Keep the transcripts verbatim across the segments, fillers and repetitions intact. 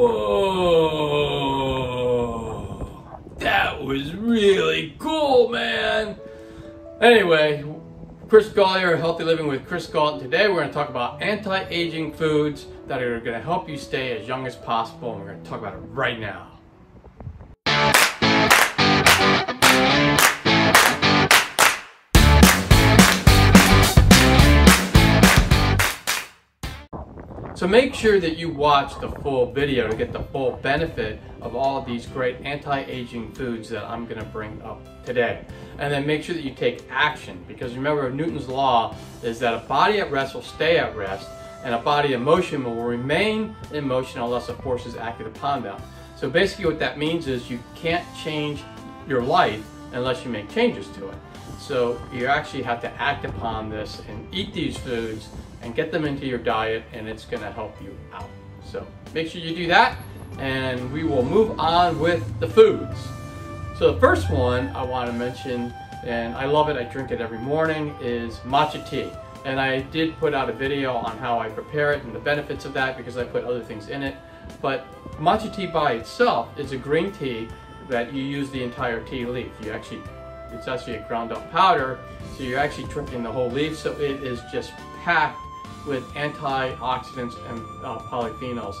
Whoa! That was really cool, man! Anyway, Chris Gault here, Healthy Living with Chris Gault, and today we're going to talk about anti-aging foods that are going to help you stay as young as possible, and we're going to talk about it right now. So make sure that you watch the full video to get the full benefit of all of these great anti-aging foods that I'm going to bring up today. And then make sure that you take action, because remember, Newton's law is that a body at rest will stay at rest, and a body in motion will remain in motion unless a force is acted upon them. So basically what that means is you can't change your life unless you make changes to it. So you actually have to act upon this and eat these foods and get them into your diet, and it's going to help you out. So make sure you do that, and we will move on with the foods. So the first one I want to mention, and I love it, I drink it every morning, is matcha tea. And I did put out a video on how I prepare it and the benefits of that, because I put other things in it. But matcha tea by itself is a green tea that you use the entire tea leaf. You actually, it's actually a ground up powder, so you're actually drinking the whole leaf, so it is just packed with antioxidants and uh, polyphenols,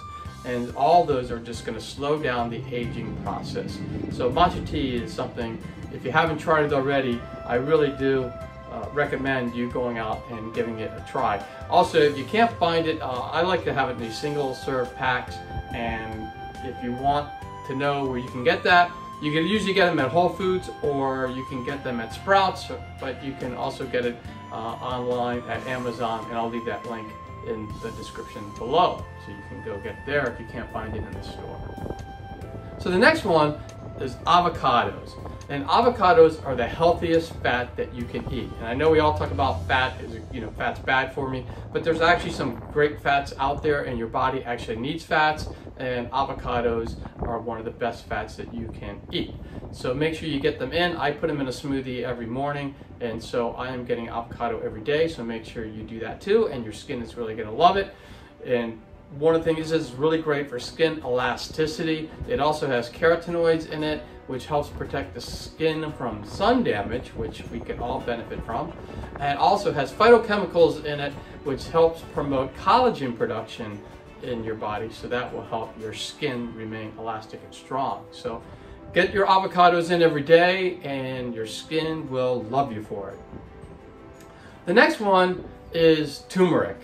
and all those are just going to slow down the aging process. So matcha tea is something, if you haven't tried it already, I really do uh, recommend you going out and giving it a try. Also, if you can't find it, uh, I like to have it in these single serve packs, and if you want to know where you can get that, you can usually get them at Whole Foods, or you can get them at Sprouts, but you can also get it uh, online at Amazon, and I'll leave that link in the description below, so you can go get there if you can't find it in the store. So the next one is avocados, and avocados are the healthiest fat that you can eat. And I know we all talk about fat, is, you know, fat's bad for me, but there's actually some great fats out there, and your body actually needs fats, and avocados are one of the best fats that you can eat. So make sure you get them in. I put them in a smoothie every morning, and so I am getting avocado every day, so make sure you do that too, and your skin is really gonna love it. And one of the things is it's really great for skin elasticity. It also has carotenoids in it, which helps protect the skin from sun damage, which we can all benefit from. And also has phytochemicals in it, which helps promote collagen production in your body, so that will help your skin remain elastic and strong. So get your avocados in every day, and your skin will love you for it. The next one is turmeric,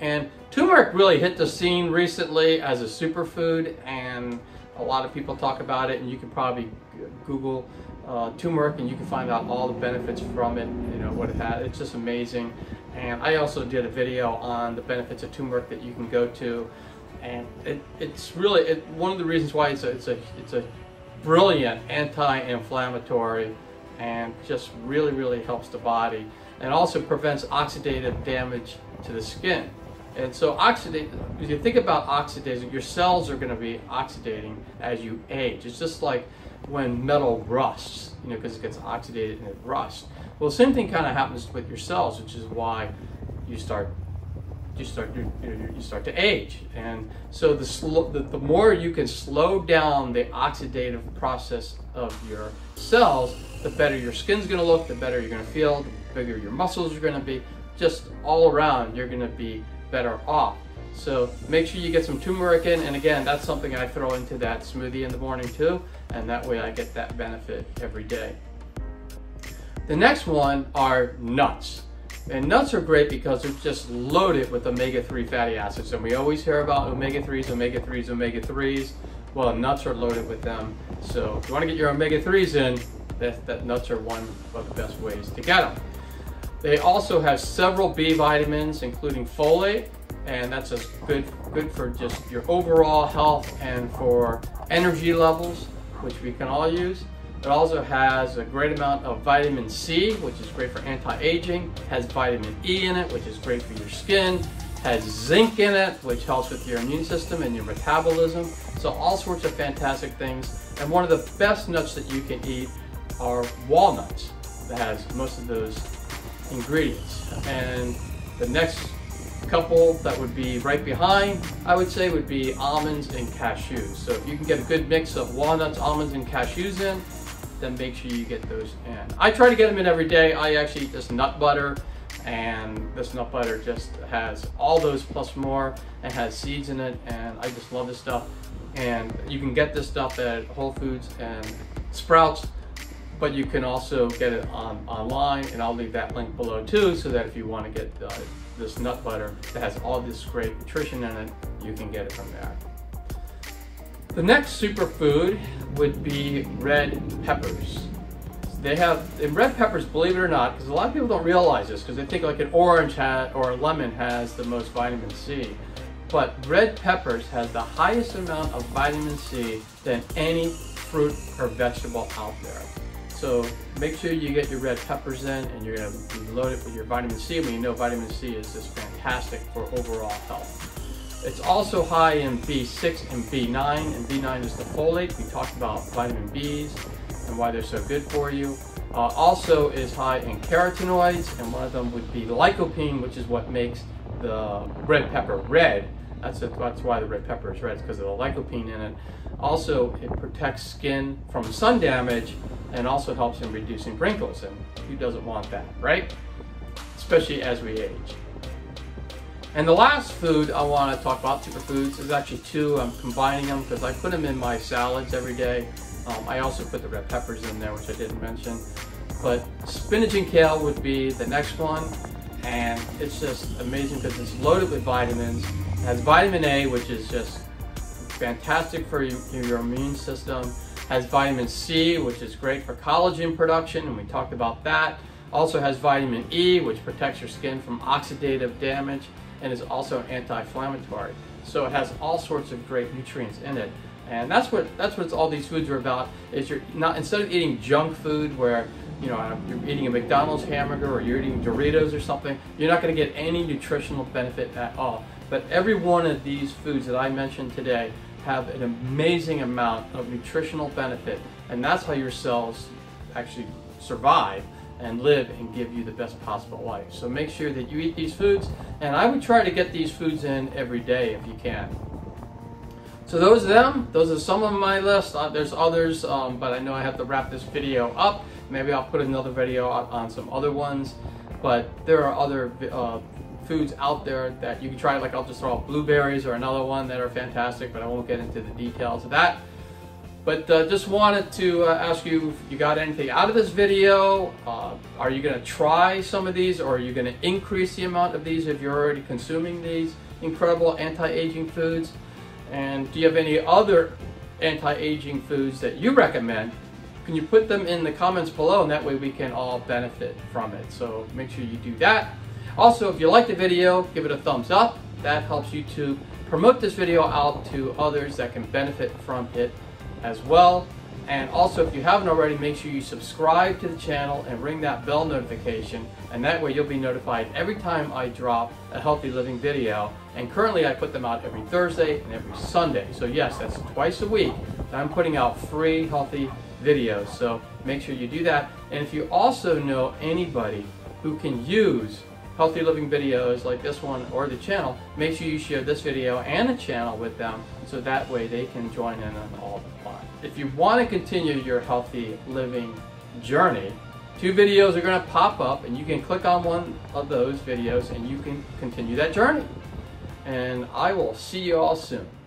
and turmeric really hit the scene recently as a superfood, and a lot of people talk about it, and you can probably Google uh, turmeric and you can find out all the benefits from it, you know, what it has. It's just amazing. And I also did a video on the benefits of turmeric that you can go to, and it, it's really it, one of the reasons why it's a, it's a, it's a brilliant anti-inflammatory, and just really, really helps the body, and also prevents oxidative damage to the skin. And so oxidate, if you think about oxidation, your cells are going to be oxidating as you age. It's just like when metal rusts, you know, because it gets oxidated and it rusts. Well, same thing kind of happens with your cells, which is why you start, you start, you, you start to age. And so the, slow, the the more you can slow down the oxidative process of your cells, the better your skin's going to look, the better you're going to feel, the bigger your muscles are going to be. Just all around, you're going to be better off. So make sure you get some turmeric in, and again, that's something I throw into that smoothie in the morning too, and that way I get that benefit every day. The next one are nuts, and nuts are great because they're just loaded with omega three fatty acids, and we always hear about omega threes, omega threes, omega threes. Well, nuts are loaded with them, so if you want to get your omega threes in, that, that nuts are one of the best ways to get them. They also have several B vitamins, including folate, and that's a good, good for just your overall health and for energy levels, which we can all use. It also has a great amount of vitamin C, which is great for anti-aging, has vitamin E in it, which is great for your skin, has zinc in it, which helps with your immune system and your metabolism. So all sorts of fantastic things. And one of the best nuts that you can eat are walnuts. That has most of those ingredients. And the next Couple that would be right behind, I would say, would be almonds and cashews. So if you can get a good mix of walnuts, almonds, and cashews in, then make sure you get those in. I try to get them in every day. I actually eat this nut butter, and this nut butter just has all those plus more and has seeds in it, and I just love this stuff. And you can get this stuff at Whole Foods and Sprouts, but you can also get it on online, and I'll leave that link below too, so that if you want to get uh, this nut butter that has all this great nutrition in it, you can get it from there. The next superfood would be red peppers. They have, in red peppers, believe it or not, because a lot of people don't realize this, because they think like an orange has, or a lemon has the most vitamin C. But red peppers has the highest amount of vitamin C than any fruit or vegetable out there. So make sure you get your red peppers in, and you're gonna load it with your vitamin C. When you know vitamin C is just fantastic for overall health. It's also high in B six and B nine, and B nine is the folate. We talked about vitamin B's and why they're so good for you. Uh, also is high in carotenoids, and one of them would be lycopene, which is what makes the red pepper red. That's, a, that's why the red pepper is red, it's because of the lycopene in it. Also, it protects skin from sun damage, and also helps in reducing wrinkles, and who doesn't want that, right? Especially as we age. And the last food I want to talk about, superfoods, is actually two. I'm combining them because I put them in my salads every day. Um, I also put the red peppers in there, which I didn't mention. But spinach and kale would be the next one, and it's just amazing because it's loaded with vitamins. It has vitamin A, which is just fantastic for you, your immune system. Has vitamin C, which is great for collagen production, and we talked about that. Also has vitamin E, which protects your skin from oxidative damage, and is also anti-inflammatory. So it has all sorts of great nutrients in it. And that's what that's what all these foods are about, is you're not, instead of eating junk food where you know you're eating a McDonald's hamburger or you're eating Doritos or something, you're not gonna get any nutritional benefit at all. But every one of these foods that I mentioned today have an amazing amount of nutritional benefit, and that's how your cells actually survive and live and give you the best possible life. So make sure that you eat these foods, and I would try to get these foods in every day if you can. So those are them. Those are some of my list. Uh, there's others, um, but I know I have to wrap this video up. Maybe I'll put another video on, on some other ones, but there are other uh, foods out there that you can try. Like I'll just throw out blueberries or another one that are fantastic, but I won't get into the details of that. But uh, just wanted to uh, ask you if you got anything out of this video. Uh, are you going to try some of these, or are you going to increase the amount of these if you're already consuming these incredible anti-aging foods? And do you have any other anti-aging foods that you recommend? Can you put them in the comments below, and that way we can all benefit from it. So make sure you do that. Also, if you like the video, give it a thumbs up. That helps YouTube promote this video out to others that can benefit from it as well. And also, if you haven't already, make sure you subscribe to the channel and ring that bell notification, and that way you'll be notified every time I drop a healthy living video. And currently I put them out every Thursday and every Sunday. So yes, that's twice a week that I'm putting out free healthy videos. So make sure you do that. And if you also know anybody who can use healthy living videos like this one or the channel, make sure you share this video and the channel with them, so that way they can join in on all the fun. If you want to continue your healthy living journey, two videos are going to pop up, and you can click on one of those videos and you can continue that journey. And I will see you all soon.